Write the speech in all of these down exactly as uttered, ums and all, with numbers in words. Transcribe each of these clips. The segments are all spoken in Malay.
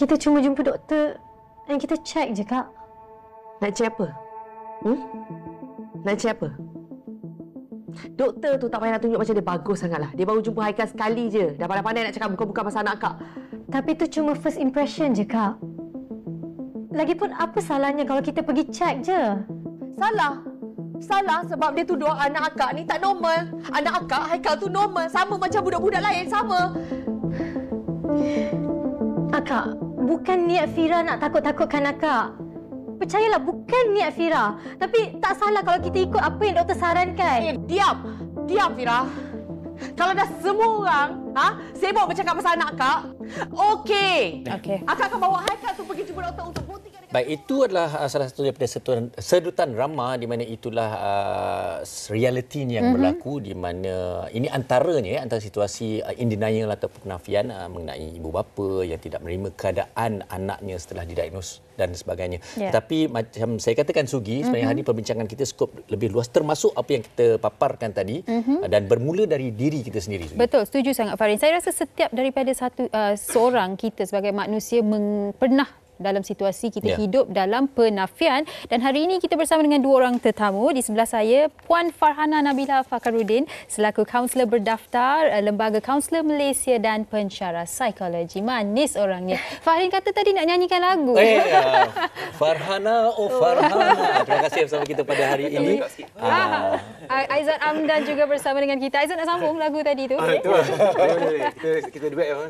Kita cuma jumpa doktor dan kita cek je, Kak. Nak cek apa? Hmm? Nak cek apa? Doktor tu tak payah nak tunjuk macam dia bagus sangatlah. Dia baru jumpa Haikal sekali je. Dah pandai-pandai nak cakap bukan-bukan pasal anak Kak. Tapi tu cuma first impression je, Kak. Lagipun apa salahnya kalau kita pergi cek je? Salah. Salah sebab dia tuduh anak akak ni tak normal. Anak akak Haikal tu normal, sama macam budak-budak lain, sama. Akak, bukan niat Fira nak takut-takutkan akak. Percayalah, bukan niat Fira. Tapi tak salah kalau kita ikut apa yang doktor sarankan. Eh, diam. Diam, Fira. Kalau dah semua orang ha, sibuk bercakap pasal anak akak, okey. Okay. Akak akan bawa Haikal tu pergi jumpa doktor untuk bukti. Baik, itu adalah salah satu daripada sedutan, sedutan drama di mana itulah uh, realiti yang mm-hmm. berlaku, di mana ini antaranya antara situasi uh, in denial atau penafian uh, mengenai ibu bapa yang tidak menerima keadaan anaknya setelah didiagnos dan sebagainya. Yeah. Tetapi macam saya katakan Sugi, sebenarnya mm-hmm. hari perbincangan kita skop lebih luas termasuk apa yang kita paparkan tadi mm-hmm. uh, dan bermula dari diri kita sendiri. Sugi. Betul, setuju sangat Farin. Saya rasa setiap daripada satu uh, seorang kita sebagai manusia meng, pernah dalam situasi kita yeah. hidup dalam penafian. Dan hari ini kita bersama dengan dua orang tetamu. Di sebelah saya, Puan Farhana Nabila Fakaruddin selaku kaunselor berdaftar Lembaga Kaunselor Malaysia dan pensyarah psikologi. Manis orangnya. Farin kata tadi nak nyanyikan lagu. Hey, uh, Farhana, oh Farhana. Terima kasih bersama kita pada hari ini. Uh. Aizat Amdan juga bersama dengan kita. Aizat nak sambung lagu tadi tu. Ah, itu. Kita duet ya.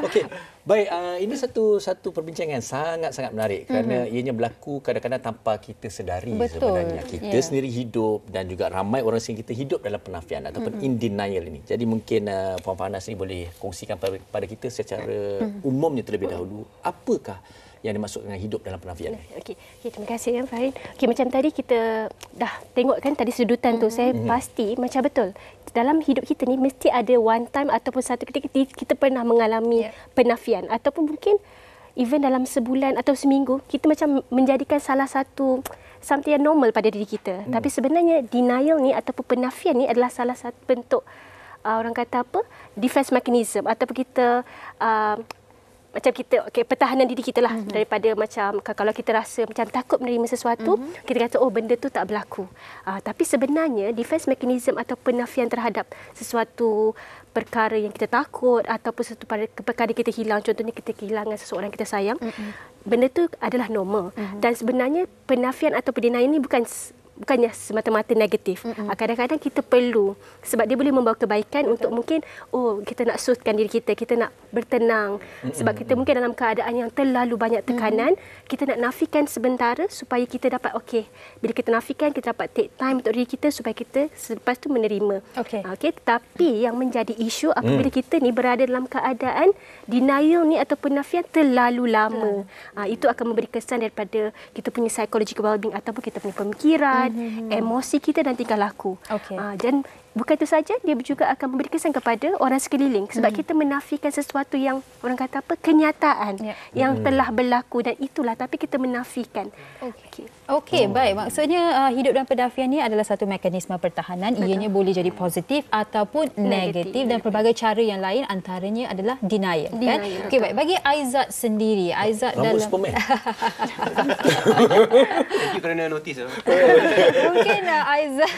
Okey. Baik, uh, ini satu satu perbincangan sangat-sangat menarik kerana mm-hmm. ianya berlaku kadang-kadang tanpa kita sedari. Betul. Sebenarnya kita yeah. sendiri hidup dan juga ramai orang sendiri kita hidup dalam penafian ataupun mm-hmm. in denial ini. Jadi mungkin uh, Puan Panas ini boleh kongsikan pada kita secara mm-hmm. umumnya terlebih dahulu, apakah yang dimaksud dengan hidup dalam penafian ini? Okey, okay, terima kasih kan Farin. Okey, macam tadi kita dah tengok kan tadi sedutan mm-hmm. tu, saya mm-hmm. pasti macam betul. Dalam hidup kita ni mesti ada one time ataupun satu ketika kita pernah mengalami yeah. penafian ataupun mungkin even dalam sebulan atau seminggu, kita macam menjadikan salah satu something yang normal pada diri kita. Hmm. Tapi sebenarnya denial ni ataupun penafian ni adalah salah satu bentuk uh, orang kata apa? Defense mechanism ataupun kita uh, macam kita okey pertahanan diri kita lah mm-hmm. daripada macam kalau kita rasa macam takut menerima sesuatu mm-hmm. kita kata oh benda tu tak berlaku. Uh, tapi sebenarnya defense mechanism atau penafian terhadap sesuatu perkara yang kita takut ataupun sesuatu perkara kita hilang, contohnya kita kehilangan seseorang kita sayang, mm-hmm. benda tu adalah normal. Mm-hmm. Dan sebenarnya penafian atau denial ini bukan bukannya semata-mata negatif. Mm-hmm. Kadang-kadang kita perlu sebab dia boleh membawa kebaikan. Betul. Untuk mungkin oh kita nak sootkan diri kita, kita nak bertenang mm-hmm. sebab kita mungkin dalam keadaan yang terlalu banyak tekanan, mm-hmm. kita nak nafikan sementara supaya kita dapat okey. Bila kita nafikan kita dapat take time untuk diri kita supaya kita selepas tu menerima. Okey. Okey, tapi yang menjadi isu apabila mm. kita ni berada dalam keadaan denial ni atau penafian terlalu lama. Mm. Ha, itu akan memberi kesan daripada kita punya psychological well-being ataupun kita punya pemikiran, Mm-hmm. emosi kita dan tingkah laku. Okay. Uh, dan bukan itu saja, dia juga akan memberi kesan kepada orang sekeliling sebab mm-hmm. kita menafikan sesuatu yang orang kata apa kenyataan yeah. yang mm-hmm. telah berlaku dan itulah tapi kita menafikan. Okey. Okey, oh. baik. Maksudnya uh, hidup dalam penafian ni adalah satu mekanisme pertahanan. Betul. Ianya boleh jadi positif ataupun negatif, negatif dan pelbagai cara yang lain antaranya adalah denial, denial kan. Okey, baik. Bagi Aizat sendiri, Aizat dalam Superman. Mungkin kerana notice. Mungkin uh, Aizat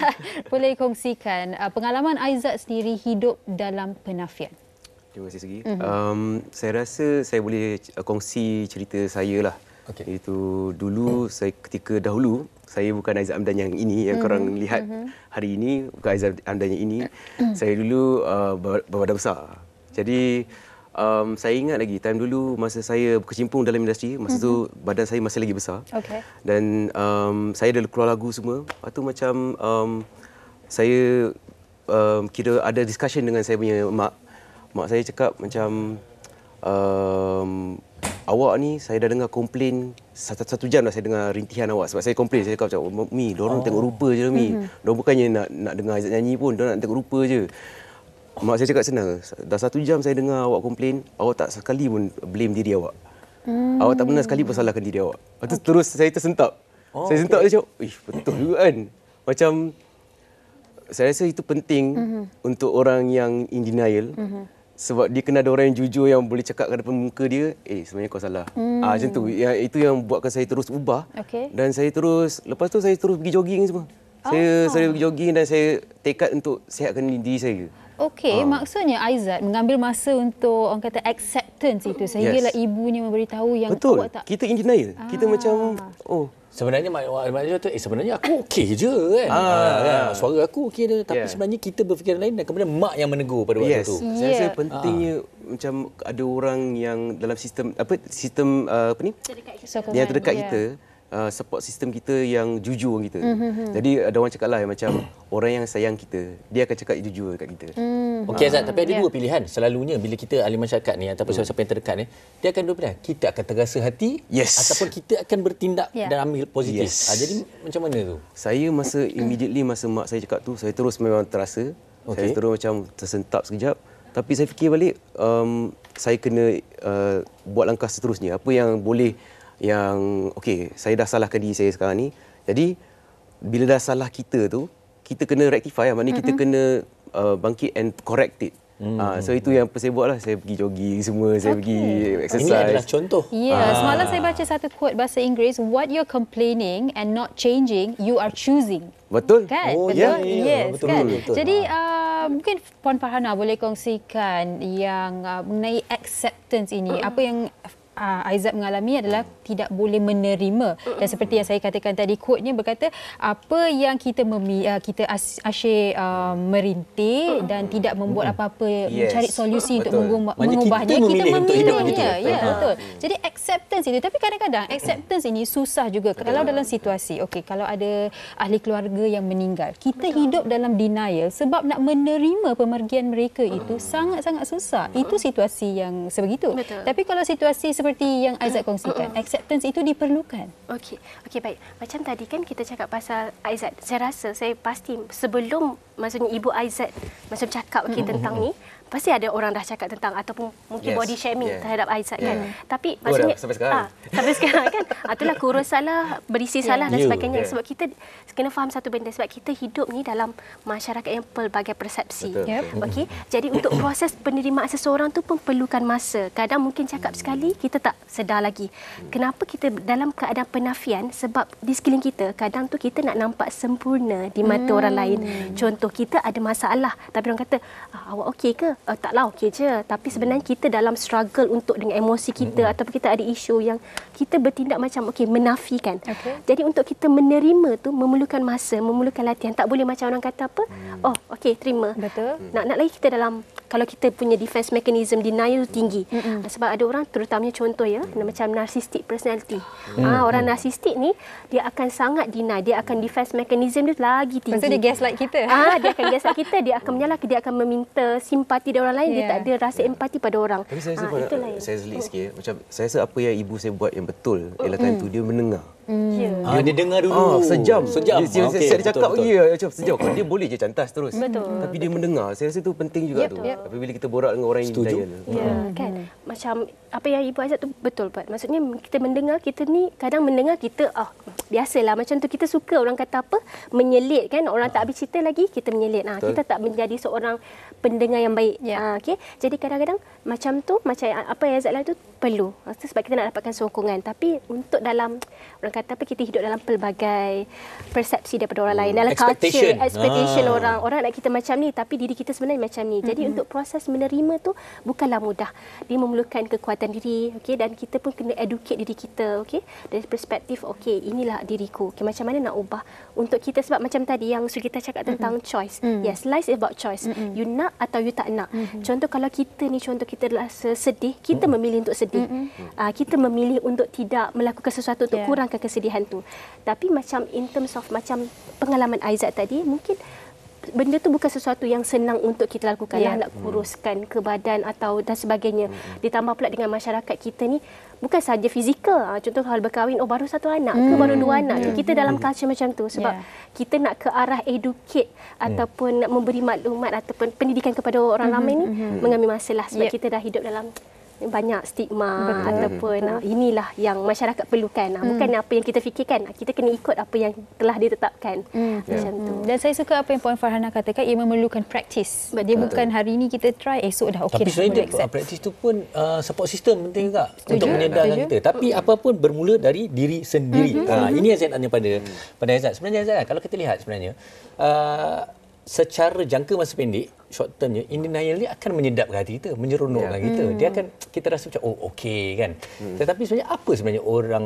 boleh kongsikan uh, pengalaman Aizat sendiri hidup dalam penafian. Terima kasih Sugi. Mm-hmm. Um, saya rasa saya boleh kongsi cerita saya lah. Okay. Iaitu dulu mm. saya ketika dahulu saya bukan Aizat Amdan yang ini yang mm-hmm. korang lihat mm-hmm. hari ini, bukan Aizat Amdan yang ini. Mm. Saya dulu uh, berbadan besar. Jadi Um, saya ingat lagi, time dulu masa saya berkecimpung dalam industri, masa mm-hmm. tu badan saya masih lagi besar. Okay. Dan um, saya dah keluar lagu semua. Lepas tu macam um, saya um, kira ada discussion dengan saya punya mak. Mak saya cakap macam, um, awak ni saya dah dengar komplain, satu, satu jam dah saya dengar rintihan awak. Sebab saya komplain, saya cakap macam, Mi, diorang oh. tengok rupa je Mi. Mm-hmm. Diorang bukannya nak, nak dengar Aizat nyanyi pun, diorang nak tengok rupa je. Mak saya cakap senang, dah satu jam saya dengar awak komplain, awak tak sekali pun blame diri awak. Hmm. Awak tak pernah sekali pun salahkan diri awak. Lepas okay. terus saya tersentap. Oh, saya sentak okay. dia cakap, ih betul juga kan. Macam, saya rasa itu penting mm-hmm. untuk orang yang in denial. Mm-hmm. Sebab dia kena ada orang yang jujur, yang boleh cakap kat depan muka dia, eh sebenarnya kau salah. Hmm. Ah, macam tu. Yang, itu yang buatkan saya terus ubah. Okay. Dan saya terus, lepas tu saya terus pergi jogging semua. Oh. Saya, saya pergi jogging dan saya tekad untuk sihatkan diri saya. Okey, ha. Maksudnya Aizat mengambil masa untuk orang kata acceptance itu sehinggalah yes. ibunya memberitahu yang betul. Awak tak. Kita in denial. Ah. Kita macam oh sebenarnya maknanya tu eh sebenarnya aku okey je kan. Ah, ha, ha. Suara aku okey dah tapi yeah. sebenarnya kita berfikiran lain dan kemudian mak yang menegur pada waktu yes. tu. Yeah. Saya rasa pentingnya ha. Macam ada orang yang dalam sistem apa sistem uh, apa ni? Terdekat yang terdekat yeah. kita. Uh, support sistem kita yang jujur kita. Mm-hmm. Jadi ada orang cakap lah macam orang yang sayang kita, dia akan cakap jujur dekat kita. Mm. Okey Aizat, tapi ada yeah. dua pilihan. Selalunya bila kita ahli masyarakat ni ataupun siapa-siapa mm. yang terdekat ni, dia akan dua pilihan. Kita akan terasa hati yes. ataupun kita akan bertindak yeah. dan ambil positif. Yes. Uh, jadi macam mana tu? Saya masa immediately masa mak saya cakap tu, saya terus memang terasa. Okay. Saya terus macam tersentap sekejap. Tapi saya fikir balik, um, saya kena uh, buat langkah seterusnya. Apa yang boleh yang okey saya dah salahkan diri saya sekarang ni, jadi bila dah salah kita tu kita kena rectify, maknanya mm-hmm. kita kena uh, bangkit and correct it. Mm-hmm. uh, so itu yang saya buat lah, saya pergi jogging semua, okay. saya pergi exercise. Ini adalah contoh. Ya, yeah, ah. semalam saya baca satu quote bahasa Inggeris, what you're complaining and not changing, you are choosing. Betul? Kan? Oh, betul? Yeah, yeah. Yes, betul, kan? Betul. Jadi uh, mungkin Puan Farhana boleh kongsikan yang uh, mengenai acceptance ini, apa yang Aizat mengalami adalah tidak boleh menerima. Dan seperti yang saya katakan tadi, quote-nya berkata apa yang kita memi, kita asyik uh, merintih dan tidak membuat apa-apa, yes. mencari solusi betul. Untuk mengubah, mengubahnya, kita memilih, kita memilihnya. Betul. Ya, betul. Jadi acceptance itu, tapi kadang-kadang acceptance ini susah juga. Betul. Kalau dalam situasi, okey, kalau ada ahli keluarga yang meninggal, kita betul. Hidup dalam denial sebab nak menerima pemergian mereka itu sangat-sangat susah. Itu situasi yang sebegitu. Betul. Tapi kalau situasi seperti seperti yang Aizat kongsikan, acceptance itu diperlukan. Okey, okey baik. Macam tadi kan kita cakap pasal Aizat. Saya rasa saya pasti sebelum maksudnya ibu Aizat macam cakap okey tentang ni, pasti ada orang dah cakap tentang ataupun mungkin yes. body shaming yeah. terhadap Aizat yeah. kan. Tapi oh, maksudnya dah, sampai sekarang. Ah, sampai sekarang kan. Itulah kurus salah, berisi yeah. salah dan you, sebagainya yeah. sebab kita kena faham satu benda, sebab kita hidup ni dalam masyarakat yang pelbagai persepsi. Yep. Okey. Jadi untuk proses penerimaan seseorang tu pun perlukan masa. Kadang mungkin cakap sekali kita tak sedar lagi. Kenapa kita dalam keadaan penafian? Sebab di sekeliling kita kadang tu kita nak nampak sempurna di mata hmm. orang lain. Contoh kita ada masalah tapi orang kata ah, awak okey ke? Uh, taklah okey je, tapi sebenarnya kita dalam struggle untuk dengan emosi kita mm-hmm. ataupun kita ada isu yang kita bertindak macam okey menafikan. Okay. Jadi untuk kita menerima tu memerlukan masa, memerlukan latihan. Tak boleh macam orang kata apa? Oh, okey terima. Betul. Nak nak lagi kita dalam, kalau kita punya defense mechanism denial tinggi. Mm-hmm. Sebab ada orang terutamanya contoh ya macam narcissistic personality. Mm-hmm. Ah orang narcissistic ni dia akan sangat deny, dia akan defense mechanism dia lagi tinggi. Maksudnya dia gaslight kita. Ah dia akan gaslight kita, dia akan menyalahkan, dia akan meminta simpati dia orang lain, yeah. dia tak ada rasa empati pada orang. Tapi saya rasa, ha, nak, saya selit sikit. Macam saya rasa apa yang ibu saya buat yang betul ialah kan mm. tu dia mendengar. Mm. Yeah. Ha, dia dengar dulu. Ah, sejam. Sejam. Dia, okay. saya, saya cakap dia ya, macam sejam. Dia boleh je cantas terus. Betul. Tapi dia mendengar. Saya rasa itu penting juga yep. tu. Yep. Tapi bila kita borak dengan orang yang denial. Ya, yeah, hmm. kan. Macam apa yang ibu Aizat tu betul Pat. Maksudnya kita mendengar, kita ni kadang mendengar kita ah oh, biasalah macam tu, kita suka orang kata apa? Menyelit kan. Orang tak habis cerita lagi kita menyelit. Nah, kita tak menjadi seorang pendengar yang baik. Yeah. Ha, okay. Jadi kadang-kadang macam tu, macam apa yang Aizat lah tu perlu. Sebab kita nak dapatkan sokongan. Tapi untuk dalam, orang kata apa, kita hidup dalam pelbagai persepsi daripada orang lain. Dalam expectation. Culture, expectation ah. orang. Orang nak kita macam ni, tapi diri kita sebenarnya macam ni. Jadi mm-hmm. untuk proses menerima tu bukanlah mudah. Dia memerlukan kekuatan diri. Okay? Dan kita pun kena educate diri kita. Okay? Dari perspektif, okay, inilah diriku. Okay, macam mana nak ubah. Untuk kita, sebab macam tadi yang Sugita cakap tentang mm-hmm. choice. Mm-hmm. Yes, life is about choice. Mm-hmm. You nak atau you tak nak. Mm-hmm. Contoh kalau kita ni, contoh kita rasa sedih, kita mm-hmm. memilih untuk sedih. Mm-hmm. Uh, kita memilih untuk tidak melakukan sesuatu untuk yeah. kurangkan kesedihan tu. Tapi macam in terms of macam pengalaman Aizat tadi, mungkin benda tu bukan sesuatu yang senang untuk kita lakukan. Yeah. Nak kuruskan ke badan atau dan sebagainya. Mm-hmm. Ditambah pula dengan masyarakat kita ni, bukan saja fizikal. Ha, contoh hal berkahwin, oh baru satu anak mm. ke baru dua anak. Yeah. Kita dalam culture macam tu. Sebab yeah. kita nak ke arah educate mm. ataupun nak memberi maklumat ataupun pendidikan kepada orang mm-hmm. ramai ni, mm-hmm. mengambil masalah. Sebab yep. kita dah hidup dalam banyak stigma. Betul. Ataupun betul. Inilah yang masyarakat perlukan. Hmm. Bukan apa yang kita fikirkan, kita kena ikut apa yang telah ditetapkan. Hmm. Macam yeah. tu. Dan saya suka apa yang Puan Farhana katakan, ia memerlukan praktis. Dia betul. Bukan hari ini kita try, esok dah okey. Tapi saya dia praktis tu pun uh, support system penting juga untuk menyedarkan Setuju. Kita. Tapi mm-hmm. apa pun bermula dari diri sendiri. Mm-hmm. Ha, mm-hmm. Ini yang saya nak tanya pada pada Aizat. Sebenarnya Aizat, kalau kita lihat sebenarnya uh, secara jangka masa pendek, short termnya, indenial ni akan menyedapkan hati kita, menyeronokkan yeah. kita. Dia akan, kita rasa macam, oh okey kan. Hmm. Tetapi sebenarnya apa sebenarnya orang,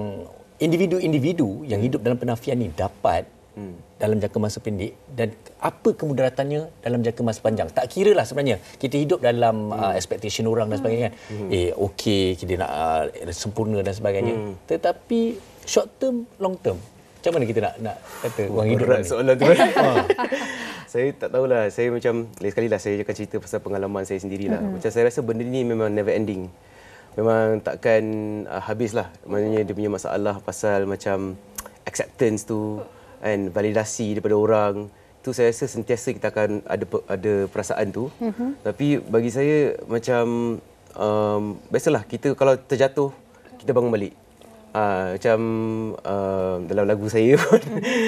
individu-individu yang hidup dalam penafian ni dapat hmm. dalam jangka masa pendek dan apa kemudaratannya dalam jangka masa panjang. Tak kira lah sebenarnya, kita hidup dalam hmm. uh, expectation orang dan sebagainya kan. Hmm. Eh okey, kita nak uh, sempurna dan sebagainya. Hmm. Tetapi short term, long term. Macam mana kita nak nak kata orang hidup dalam soalan tu? Saya tak tahulah, saya macam lain sekali lah saya akan cerita pasal pengalaman saya sendirilah. Mm. Macam saya rasa benda ni memang never ending. Memang takkan uh, habislah. Maknanya dia punya masalah pasal macam acceptance tu and validasi daripada orang. Tu saya rasa sentiasa kita akan ada ada perasaan tu. Mm-hmm. Tapi bagi saya macam um, biasalah kita kalau terjatuh kita bangun balik. Uh, macam uh, dalam lagu saya pun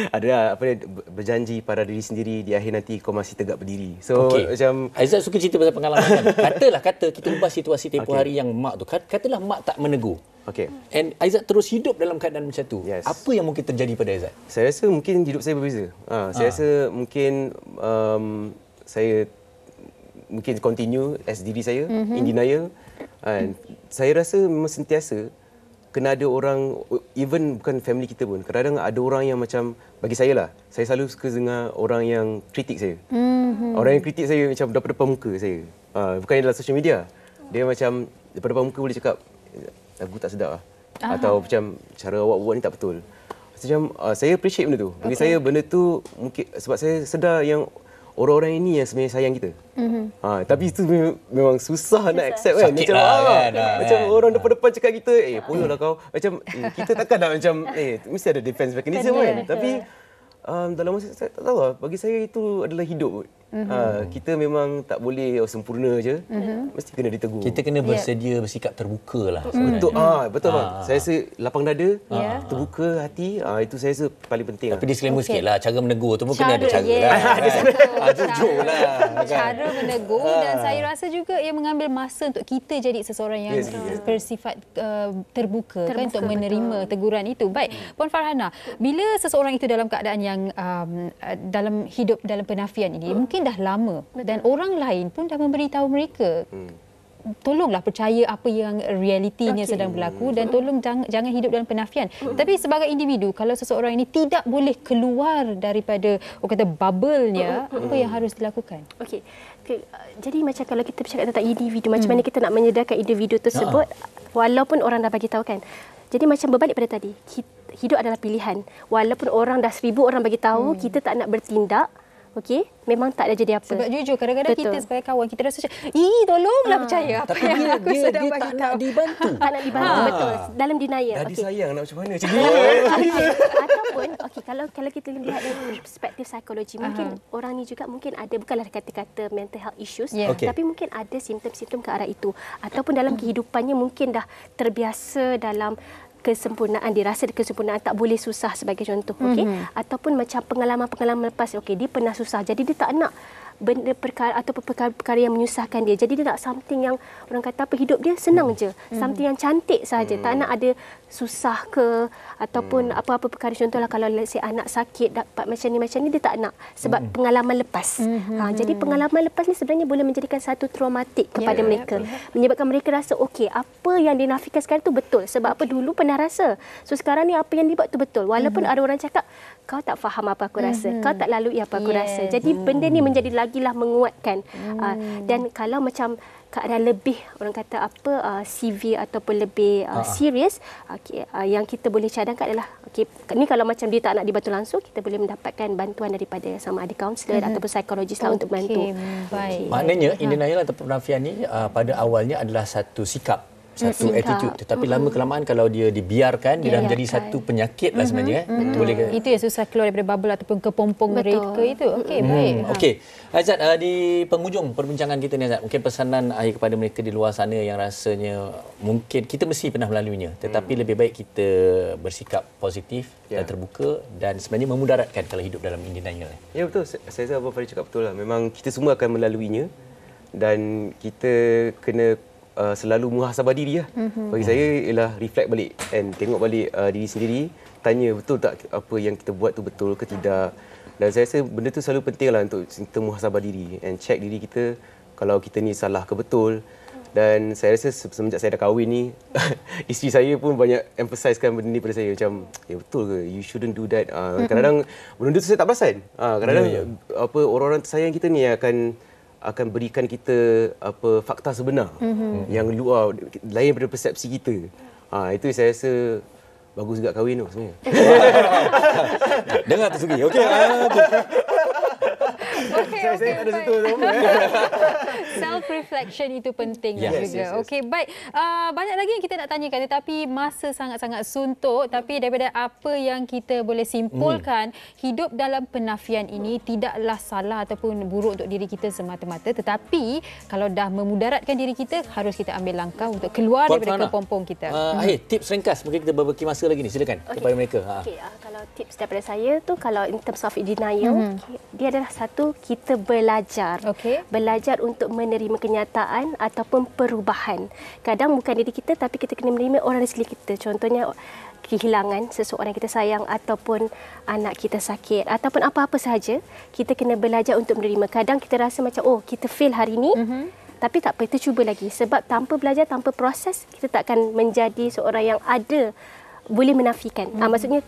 ada apa dia, berjanji pada diri sendiri di akhir nanti kau masih tegak berdiri. So okay. macam Aizat suka cerita pasal pengalaman kan. Katalah kata kita ubah situasi tempoh okay. hari yang mak tu, katalah mak tak menegur. Okey. And Aizat terus hidup dalam keadaan macam tu. Yes. Apa yang mungkin terjadi pada Aizat? Saya rasa mungkin hidup saya berbeza. Uh, saya ha. rasa mungkin um, saya mungkin continue as diri saya mm-hmm. in denial. And saya rasa memang sentiasa kena ada orang, even bukan family kita pun, kadang-kadang ada orang yang macam, bagi saya lah, saya selalu suka dengar orang yang kritik saya. Mm-hmm. Orang yang kritik saya macam daripada depan muka saya. Uh, bukan dalam social media. Dia macam daripada depan muka boleh cakap, lagu tak sedap lah. Aha. Atau macam, cara awak buat ni tak betul. Macam, uh, saya appreciate benda tu. Bagi okay. saya benda tu, mungkin sebab saya sedar yang orang-orang ini yang sebenarnya sayang kita. Mm-hmm. Ha, tapi itu memang susah, susah. Nak accept kan. Sakit macam lah, ah, kan, ah, macam kan. Orang depan-depan cakap kita, eh pololah kau. Macam eh, kita takkan nak macam, eh mesti ada defense mechanism kan. Tapi um, dalam masa saya tak tahu lah, bagi saya itu adalah hidup. Mm-hmm. Ha, kita memang tak boleh oh, sempurna je. Mm-hmm. Mesti kena ditegur. Kita kena bersedia yeah. bersikap terbuka lah. Mm-hmm. Untuk, ah, betul ah. bang. Saya rasa lapang dada, yeah. terbuka hati, ah, itu saya rasa paling penting. Tapi lah. Disclaimer okay. sikit lah, cara menegur tu pun cara, kena ada cara yeah. lah. Kan? Jujur lah. Cara menegur dan saya rasa juga ia mengambil masa untuk kita jadi seseorang yang yes, yes. bersifat uh, terbuka, terbuka kan, untuk menerima betul. Teguran itu. Baik, Puan Farhana, bila seseorang itu dalam keadaan yang um, dalam hidup dalam penafian ini, hmm. mungkin dah lama dan orang lain pun dah memberitahu mereka hmm. tolonglah percaya apa yang realitinya okay. sedang berlaku dan tolong jangan, jangan hidup dalam penafian. Hmm. Tapi sebagai individu, kalau seseorang ini tidak boleh keluar daripada orang kata bubble-nya, hmm. apa yang harus dilakukan? Okey. Jadi macam kalau kita bercakap tentang individu, hmm. macam mana kita nak menyedarkan individu tersebut walaupun orang dah bagi tahu kan. Jadi macam berbalik pada tadi, hidup adalah pilihan. Walaupun orang dah seribu orang bagi tahu, hmm. kita tak nak bertindak. Okey, memang tak ada jadi apa. Sebab jujur, kadang-kadang betul. Kita sebagai kawan, kita rasa macam, ih, tolonglah ha. percaya apa tapi yang dia, aku dia, sedang bagi tahu. Dia tak nak dibantu. Tak nak dibantu, ha. betul. Dalam denial. Tadi okay. sayang nak macam mana macam ni. Okay. Ataupun, okay, kalau kalau kita lihat dari perspektif psikologi, Aha. mungkin orang ni juga mungkin ada, bukanlah kata-kata mental health issues, yeah. okay. tapi mungkin ada simptom-simptom ke arah itu. Ataupun dalam kehidupannya mungkin dah terbiasa dalam kesempurnaan, dirasa kesempurnaan tak boleh susah sebagai contoh, okey, mm-hmm. ataupun macam pengalaman-pengalaman lepas, okey, dia pernah susah jadi dia tak nak benda perkara atau perkara-perkara yang menyusahkan dia, jadi dia nak something yang orang kata apa, hidup dia senang mm-hmm. je, something yang cantik saja, mm-hmm. tak nak ada susah ke ataupun mm-hmm. apa-apa perkara, contohlah kalau si anak sakit dapat macam ni macam ni, dia tak nak sebab mm-hmm. pengalaman lepas, mm-hmm. ha, jadi pengalaman lepas ni sebenarnya boleh menjadikan satu traumatik kepada yeah, mereka yeah. menyebabkan mereka rasa okey, apa yang dinafikan sekarang tu betul sebab okay. apa dulu pernah rasa. So sekarang ni apa yang dibuat tu betul. Walaupun mm-hmm. ada orang cakap kau tak faham apa aku rasa, mm-hmm. kau tak lalui apa aku yes. rasa. Jadi mm-hmm. benda ni menjadi lagilah menguatkan. Mm. Uh, dan kalau macam keadaan lebih orang kata apa uh, severe ataupun lebih uh, serius, okay, uh, yang kita boleh cadangkan adalah okey, ni kalau macam dia tak nak dibantu langsung, kita boleh mendapatkan bantuan daripada sama ada kaunselor mm-hmm. ataupun psikologis lah okay. untuk bantu. Okay. Baik. Maknanya in denial atau penafian ni uh, pada awalnya adalah satu sikap satu mm-hmm. attitude, tetapi mm-hmm. lama kelamaan kalau dia dibiarkan dia, dia dah menjadi satu penyakit lah mm-hmm. sebenarnya. Mm-hmm. Boleh ke? Itu yang susah keluar daripada bubble ataupun kepompong mereka itu. Okey, mm-hmm. baik. Okey. Aizat, uh, di penghujung perbincangan kita ni Aizat, mungkin pesanan akhir kepada mereka di luar sana yang rasanya mungkin kita mesti pernah melaluinya, tetapi mm. lebih baik kita bersikap positif yeah. dan terbuka dan sebenarnya memudaratkan kalau hidup dalam ini denial. Ya betul. Saya rasa Abang Farin cakap betul lah. Memang kita semua akan melaluinya dan kita kena Uh, selalu muhasabah diri lah. Mm-hmm. Bagi saya ialah reflect balik and tengok balik uh, diri sendiri, tanya betul tak apa yang kita buat tu betul ke tidak. Dan saya rasa benda tu selalu penting lah untuk kita muhasabah diri and check diri kita kalau kita ni salah ke betul. Dan saya rasa semenjak saya dah kahwin ni isteri saya pun banyak emphasizekan benda ni pada saya macam ya eh, betul ke you shouldn't do that. Uh, kadang-kadang benda tu saya tak perasan. Uh, kadang-kadang yeah, yeah. apa orang-orang tersayang kita ni akan akan berikan kita apa fakta sebenar mm-hmm. yang luar lain daripada persepsi kita. Ha, itu saya rasa bagus juga kahwin tu sebenarnya. Dengar tu Sugi. Okey. Okey. Saya saya ada situ semua. Self reflection itu penting yes, juga. Yes, yes, yes. Okey, baik. Uh, banyak lagi yang kita nak tanyakan tetapi masa sangat-sangat suntuk, tapi daripada apa yang kita boleh simpulkan, hmm. hidup dalam penafian ini tidaklah salah ataupun buruk untuk diri kita semata-mata, tetapi kalau dah memudaratkan diri kita harus kita ambil langkah untuk keluar Puan daripada kepompong kita. Uh, hmm. Akhir tips ringkas mungkin kita berbagi masa lagi ni. Silakan okay. kepada mereka. Okey, uh, kalau tips daripada saya tu kalau in terms of denial, hmm. okay, dia adalah satu kita belajar. Okay. Belajar untuk menerima kenyataan ataupun perubahan. Kadang bukan diri kita tapi kita kena menerima orang di sekeliling kita. Contohnya kehilangan seseorang yang kita sayang ataupun anak kita sakit ataupun apa-apa sahaja, kita kena belajar untuk menerima. Kadang kita rasa macam oh kita fail hari ini. Mm-hmm. Tapi tak apa, kita cuba lagi sebab tanpa belajar tanpa proses kita tak akan menjadi seorang yang ada boleh menafikan. Mm-hmm. Ah, maksudnya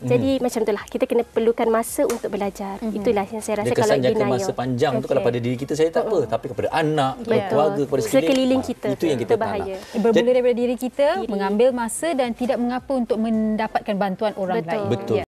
jadi mm. macam itulah kita kena perlukan masa untuk belajar. Mm-hmm. Itulah yang saya rasa kalau denial. Dia kesan masa panjang okay. tu kalau pada diri kita saya tak mm-hmm. apa tapi kepada anak, yeah. kepada keluarga, kepada sekeliling kita itu yang kita bahaya. Bermula daripada diri kita diri. Mengambil masa dan tidak mengapa untuk mendapatkan bantuan orang Betul. Lain. Betul. Yeah.